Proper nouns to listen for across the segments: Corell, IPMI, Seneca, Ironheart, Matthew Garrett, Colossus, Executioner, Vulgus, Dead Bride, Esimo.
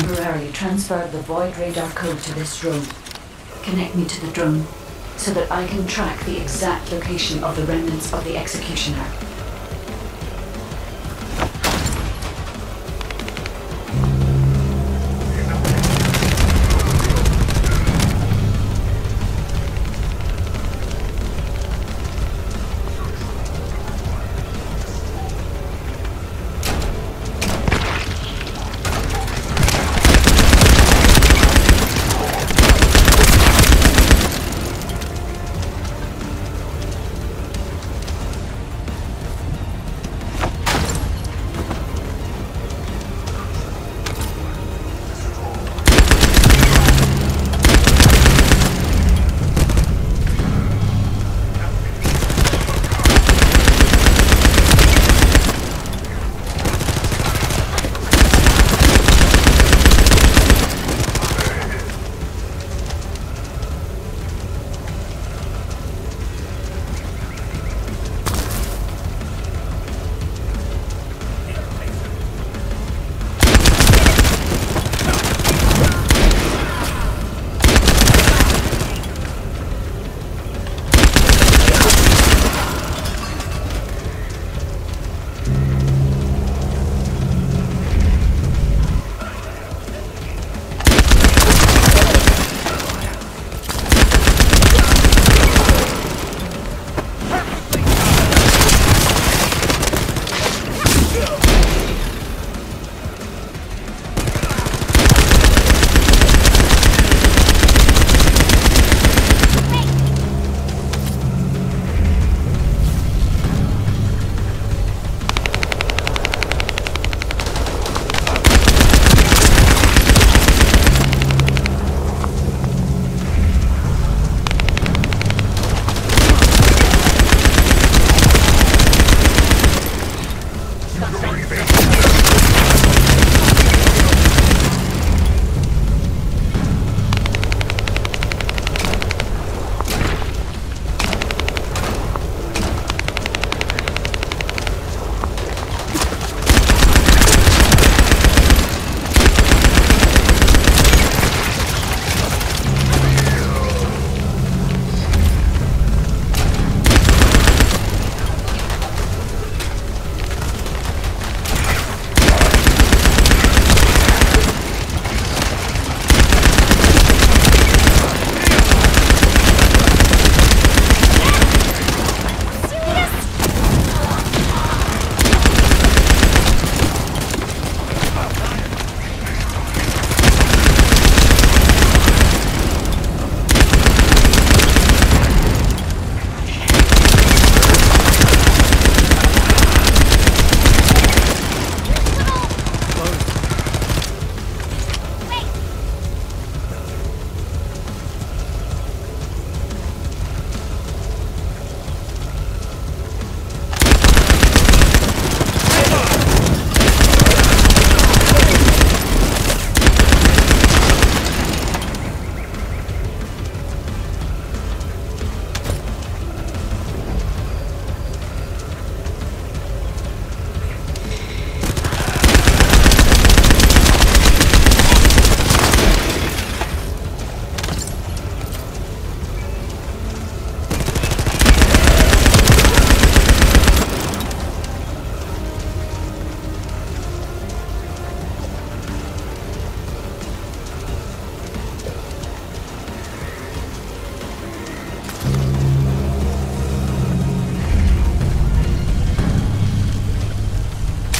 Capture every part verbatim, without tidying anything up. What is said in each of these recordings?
temporarily transferred the void radar code to this drone. Connect me to the drone so that I can track the exact location of the remnants of the Executioner.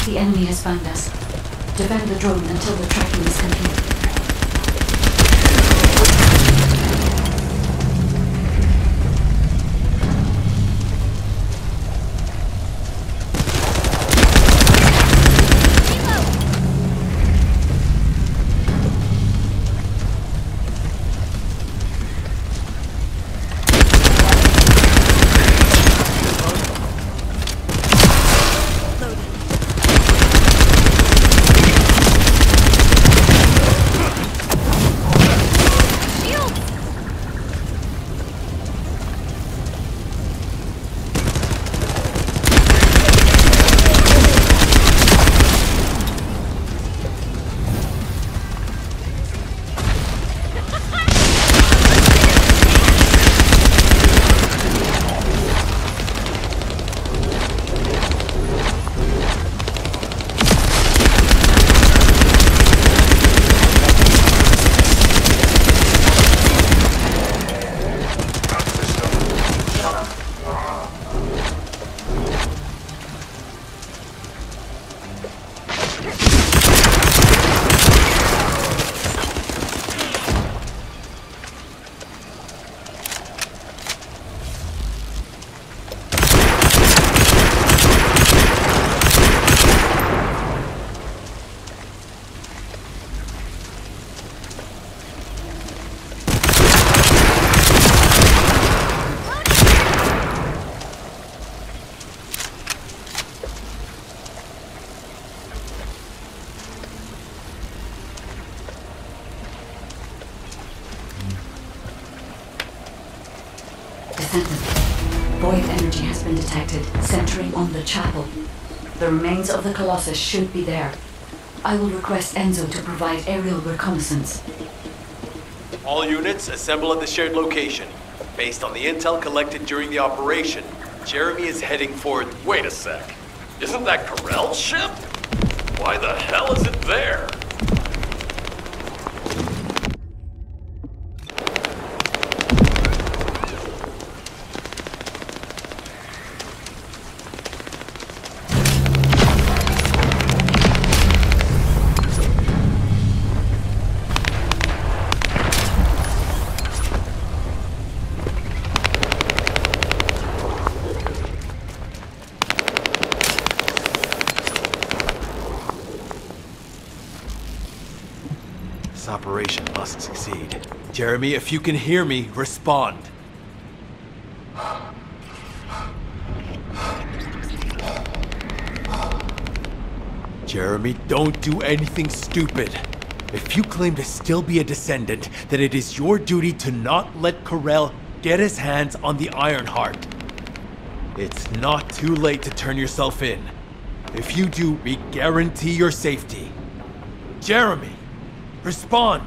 The enemy has found us. Defend the drone until the tracking is complete. Sentinel. Void energy has been detected, centering on the chapel. The remains of the Colossus should be there. I will request Enzo to provide aerial reconnaissance. All units assemble at the shared location. Based on the intel collected during the operation, Jeremy is heading for... Wait a sec. Isn't that Corell's ship? Why the hell is it there? Operation must succeed. Jeremy, if you can hear me, respond. Jeremy, don't do anything stupid. If you claim to still be a descendant, then it is your duty to not let Corell get his hands on the Ironheart. It's not too late to turn yourself in. If you do, we guarantee your safety. Jeremy! Respond!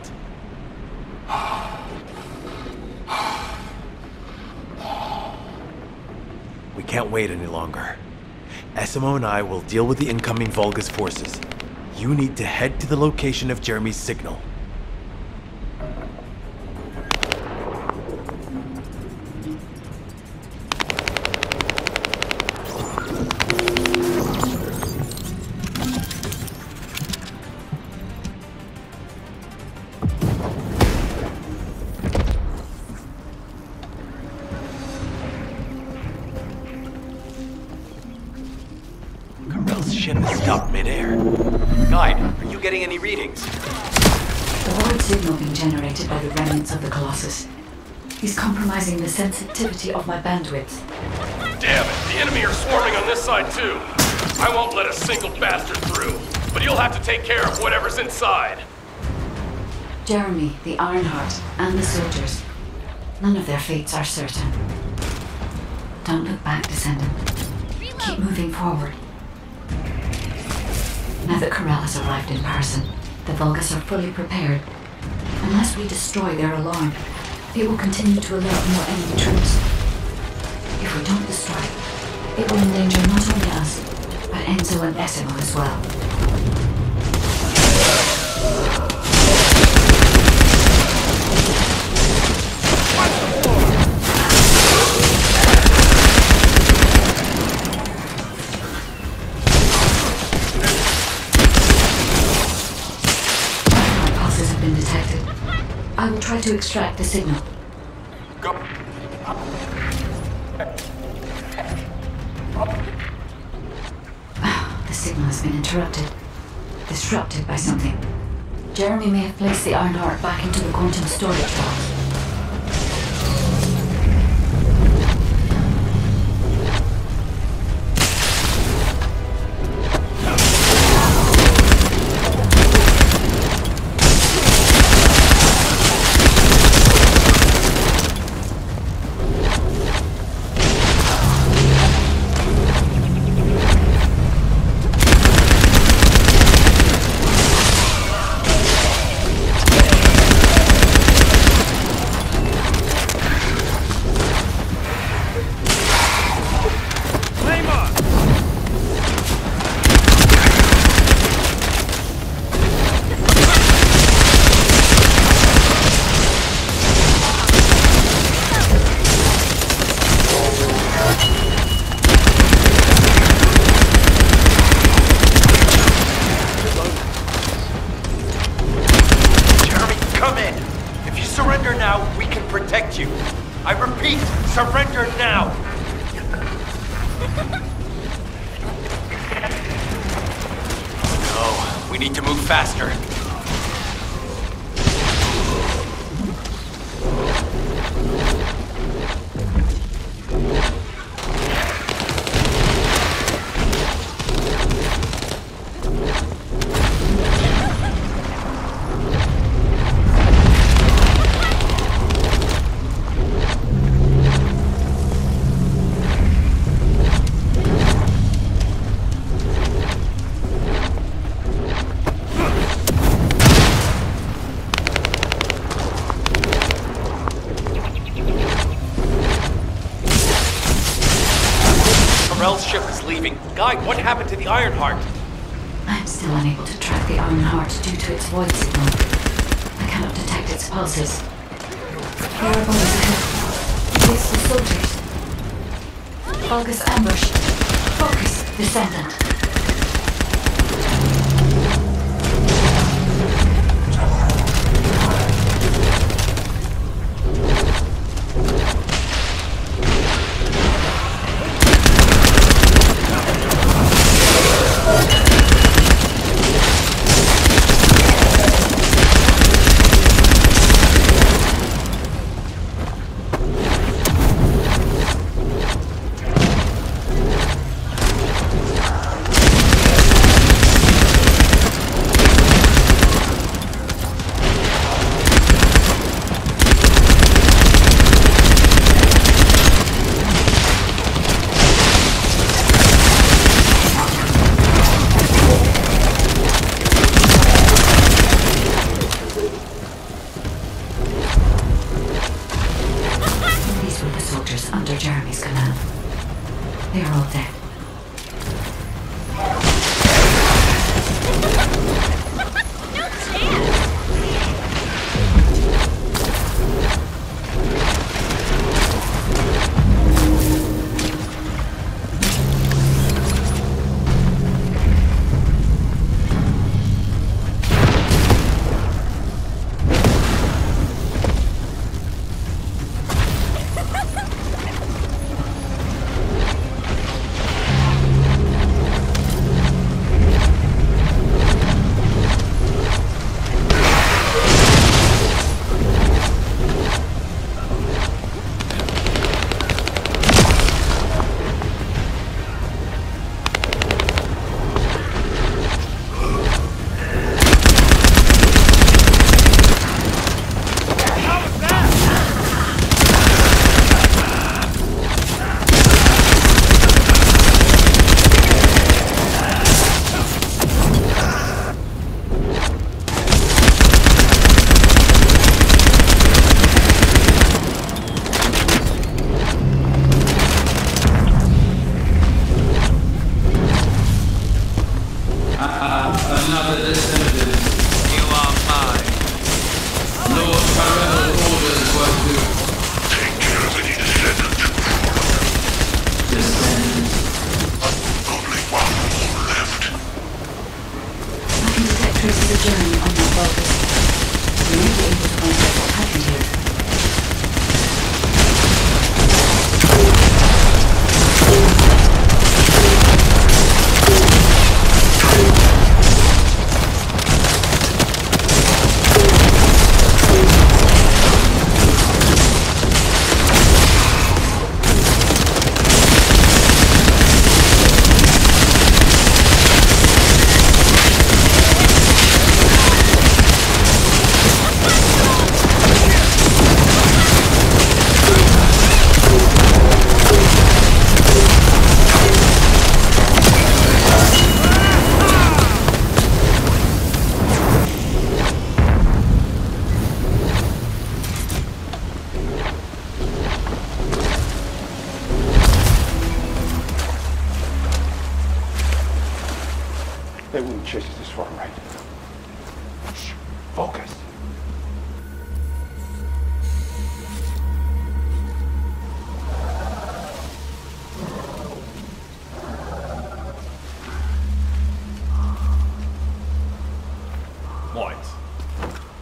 We can't wait any longer. S M O and I will deal with the incoming Vulgus forces. You need to head to the location of Jeremy's signal. Stop midair. Guide, are you getting any readings? The void signal being generated by the remnants of the Colossus. He's compromising the sensitivity of my bandwidth. Damn it, the enemy are swarming on this side too. I won't let a single bastard through, but you'll have to take care of whatever's inside. Jeremy, the Ironheart, and the soldiers. None of their fates are certain. Don't look back, Descendant. Reload. Keep moving forward. Now that Corell has arrived in person, the Vulgus are fully prepared. Unless we destroy their alarm, it will continue to alert more enemy troops. If we don't destroy it, it will endanger not only us, but Enzo and Esimo as well. I will try to extract the signal. Go. Oh, the signal has been interrupted. Disrupted by something. Jeremy may have placed the Ironheart back into the quantum storage box. We need to move faster. Morell's ship is leaving. Guy, what happened to the Ironheart? I am still unable to track the Ironheart due to its void signal. I cannot detect its pulses. There are bombs ahead. Face the soldiers. Vulgus ambush. Focus, descendant.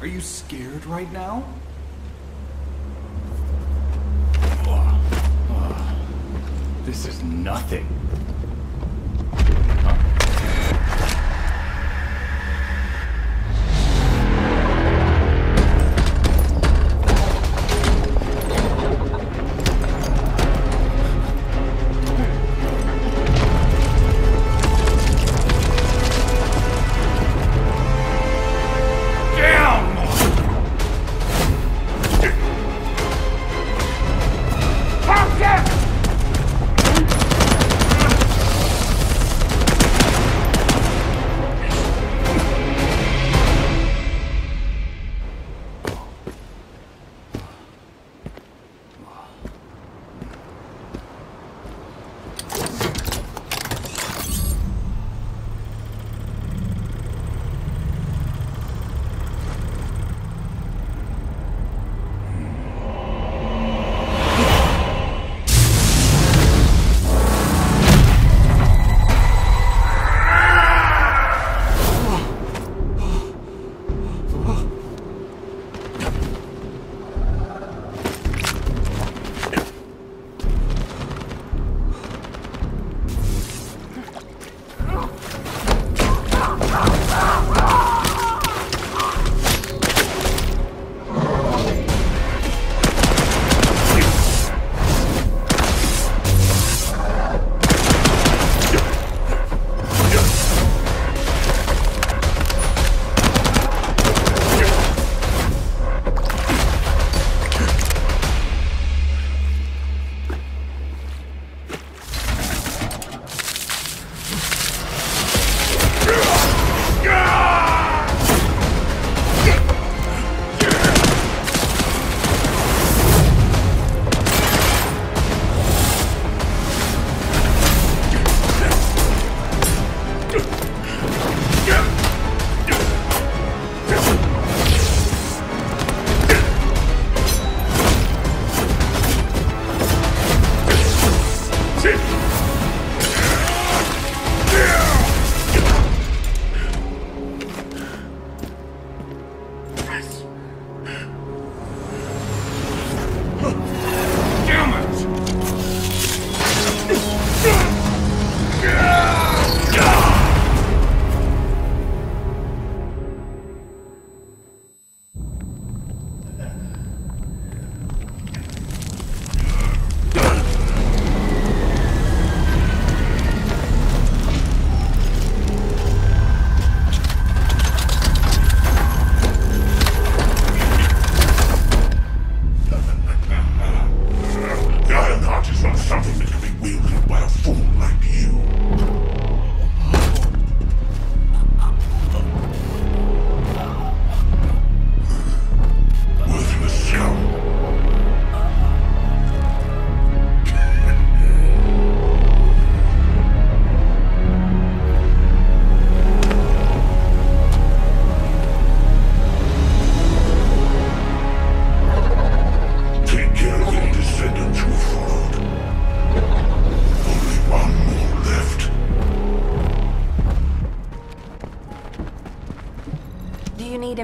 Are you scared right now? Oh, oh, this is nothing.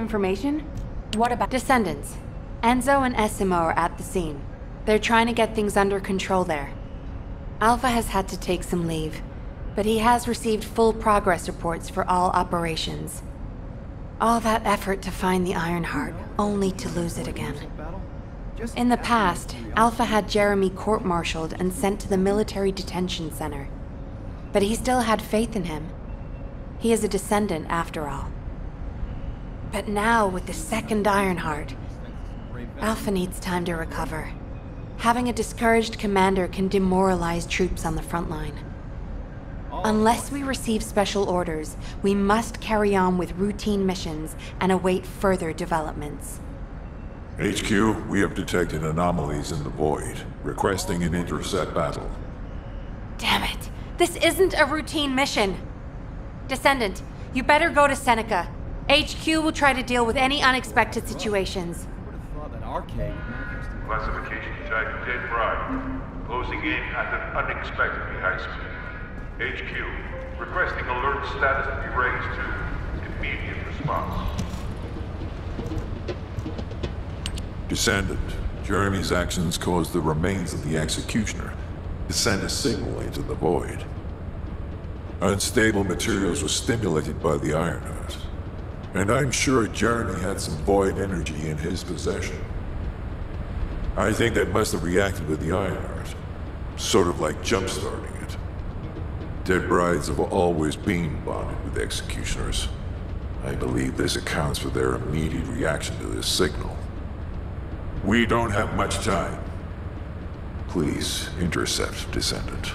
information? What about descendants? Enzo and Esimo are at the scene. They're trying to get things under control there. Alpha has had to take some leave, but he has received full progress reports for all operations. All that effort to find the Ironheart, only to lose it again. In the past, Alpha had Jeremy court-martialed and sent to the military detention center. But he still had faith in him. He is a descendant, after all. But now, with the second Ironheart, Alpha needs time to recover. Having a discouraged commander can demoralize troops on the front line. Unless we receive special orders, we must carry on with routine missions and await further developments. H Q, we have detected anomalies in the void, requesting an intercept battle. Damn it! This isn't a routine mission! Descendant, you better go to Seneca. H Q will try to deal with any unexpected situations. Classification tag Dead Bride, closing in at an unexpectedly high speed. H Q, requesting alert status to be raised to immediate response. Descendant, Jeremy's actions caused the remains of the Executioner to send a signal into the void. Unstable materials were stimulated by the Ironheart, and I'm sure Jeremy had some void energy in his possession. I think that must have reacted with the Ironheart, sort of like jump-starting it. Dead Brides have always been bonded with Executioners. I believe this accounts for their immediate reaction to this signal. We don't have much time. Please intercept, Descendant.